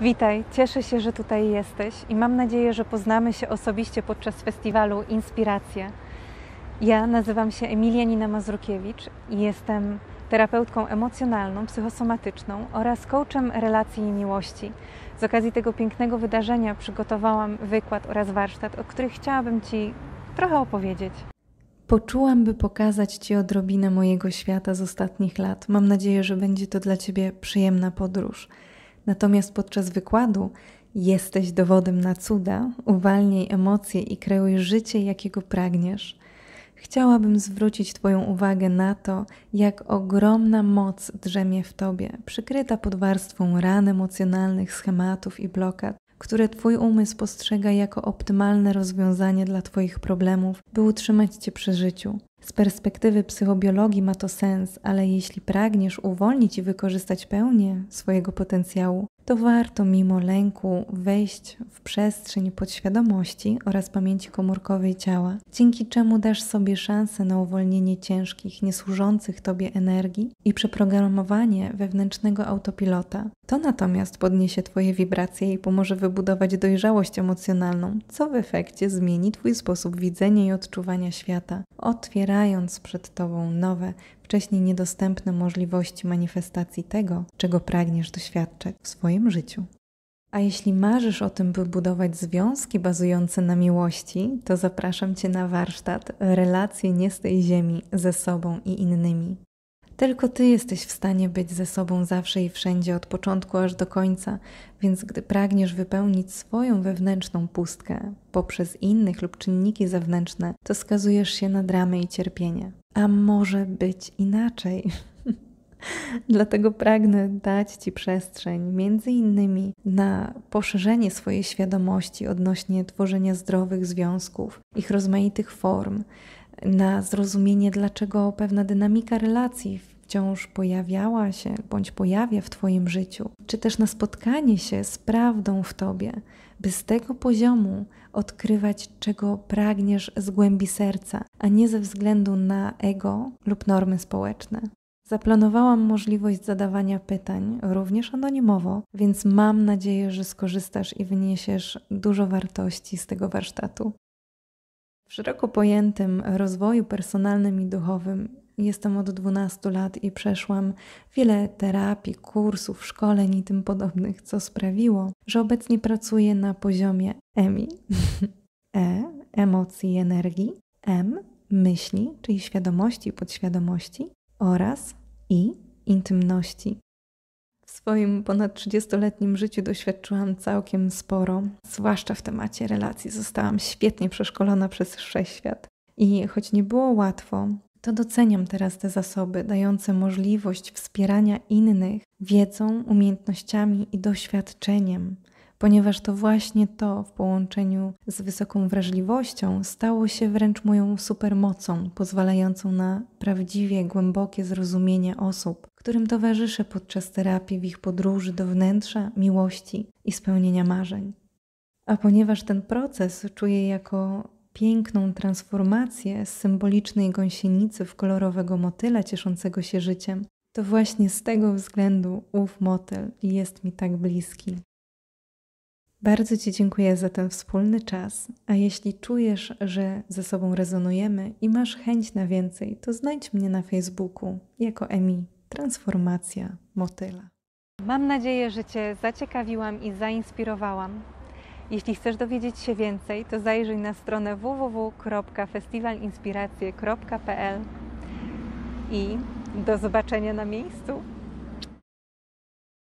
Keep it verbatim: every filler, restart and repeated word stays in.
Witaj, cieszę się, że tutaj jesteś i mam nadzieję, że poznamy się osobiście podczas festiwalu Inspiracje. Ja nazywam się Emilia Nina Mazurkiewicz i jestem terapeutką emocjonalną, psychosomatyczną oraz coachem relacji i miłości. Z okazji tego pięknego wydarzenia przygotowałam wykład oraz warsztat, o których chciałabym Ci trochę opowiedzieć. Poczułam, by pokazać Ci odrobinę mojego świata z ostatnich lat. Mam nadzieję, że będzie to dla Ciebie przyjemna podróż. Natomiast podczas wykładu jesteś dowodem na cuda, uwalniaj emocje i kreuj życie, jakiego pragniesz. Chciałabym zwrócić Twoją uwagę na to, jak ogromna moc drzemie w Tobie, przykryta pod warstwą ran emocjonalnych, schematów i blokad, które Twój umysł postrzega jako optymalne rozwiązanie dla Twoich problemów, by utrzymać Cię przy życiu. Z perspektywy psychobiologii ma to sens, ale jeśli pragniesz uwolnić i wykorzystać pełnię swojego potencjału, to warto mimo lęku wejść w przestrzeń podświadomości oraz pamięci komórkowej ciała, dzięki czemu dasz sobie szansę na uwolnienie ciężkich, niesłużących Tobie energii i przeprogramowanie wewnętrznego autopilota. To natomiast podniesie Twoje wibracje i pomoże wybudować dojrzałość emocjonalną, co w efekcie zmieni Twój sposób widzenia i odczuwania świata, otwierając przed Tobą nowe, wcześniej niedostępne możliwości manifestacji tego, czego pragniesz doświadczać w swoim życiu. A jeśli marzysz o tym, by budować związki bazujące na miłości, to zapraszam Cię na warsztat Relacje nie z tej ziemi, ze sobą i innymi. Tylko Ty jesteś w stanie być ze sobą zawsze i wszędzie, od początku aż do końca, więc gdy pragniesz wypełnić swoją wewnętrzną pustkę poprzez innych lub czynniki zewnętrzne, to skazujesz się na dramy i cierpienie. A może być inaczej. Dlatego pragnę dać Ci przestrzeń, między innymi na poszerzenie swojej świadomości odnośnie tworzenia zdrowych związków, ich rozmaitych form, na zrozumienie, dlaczego pewna dynamika relacji wciąż pojawiała się bądź pojawia w Twoim życiu, czy też na spotkanie się z prawdą w Tobie, by z tego poziomu odkrywać, czego pragniesz z głębi serca, a nie ze względu na ego lub normy społeczne. Zaplanowałam możliwość zadawania pytań, również anonimowo, więc mam nadzieję, że skorzystasz i wyniesiesz dużo wartości z tego warsztatu. W szeroko pojętym rozwoju personalnym i duchowym jestem od dwunastu lat i przeszłam wiele terapii, kursów, szkoleń i tym podobnych, co sprawiło, że obecnie pracuję na poziomie EMI. E, emocji i energii, M, myśli, czyli świadomości i podświadomości oraz I, intymności. W swoim ponad trzydziestoletnim życiu doświadczyłam całkiem sporo, zwłaszcza w temacie relacji. Zostałam świetnie przeszkolona przez wszechświat. I choć nie było łatwo, to doceniam teraz te zasoby dające możliwość wspierania innych wiedzą, umiejętnościami i doświadczeniem, ponieważ to właśnie to w połączeniu z wysoką wrażliwością stało się wręcz moją supermocą, pozwalającą na prawdziwie głębokie zrozumienie osób, którym towarzyszę podczas terapii w ich podróży do wnętrza, miłości i spełnienia marzeń. A ponieważ ten proces czuję jako piękną transformację z symbolicznej gąsienicy w kolorowego motyla cieszącego się życiem, to właśnie z tego względu ów motyl jest mi tak bliski. Bardzo Ci dziękuję za ten wspólny czas, a jeśli czujesz, że ze sobą rezonujemy i masz chęć na więcej, to znajdź mnie na Facebooku jako Emi Transformacja Motyla. Mam nadzieję, że Cię zaciekawiłam i zainspirowałam. Jeśli chcesz dowiedzieć się więcej, to zajrzyj na stronę w w w kropka festiwal inspiracje kropka p l i do zobaczenia na miejscu.